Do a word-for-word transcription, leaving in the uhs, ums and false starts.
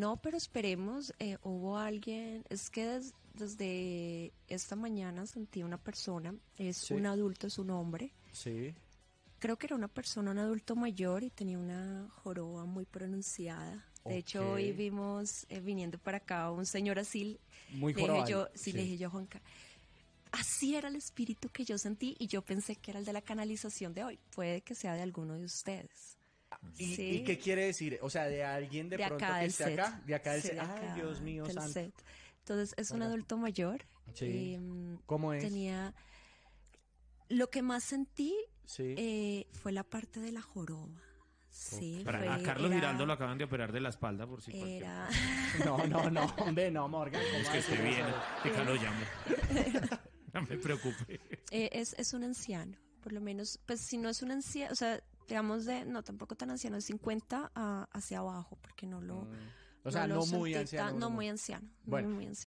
No, pero esperemos, eh, hubo alguien, es que des, desde esta mañana sentí una persona, es sí. un adulto, es un hombre. Sí. Creo que era una persona, un adulto mayor y tenía una joroba muy pronunciada. De hecho, okay. hoy vimos eh, viniendo para acá un señor así. Muy jorobado. Yo, sí, sí, le dije yo a Juan Carlos. Así era el espíritu que yo sentí y yo pensé que era el de la canalización de hoy. Puede que sea de alguno de ustedes. ¿Y, sí. ¿y qué quiere decir? O sea, de alguien de, de pronto acá que esté set. acá. De acá del sí, set. Ay, acá, Dios mío, santo. Set. Entonces, es un adulto mayor. Sí. Y, ¿cómo es? Tenía... Lo que más sentí sí. eh, fue la parte de la joroba. Sí, fue, a Carlos Giraldo lo acaban de operar de la espalda por si era... cualquier... No, no, no, hombre, no, Morgan. Es que esté bien, que Carlos llame. No me preocupe. Eh, es, es un anciano, por lo menos, pues si no es un anciano, o sea, digamos de, no, tampoco tan anciano, de cincuenta a, hacia abajo, porque no lo... Mm. O sea, no, no muy, sentí, anciano, tan, no muy anciano. Bueno, muy, muy anciano.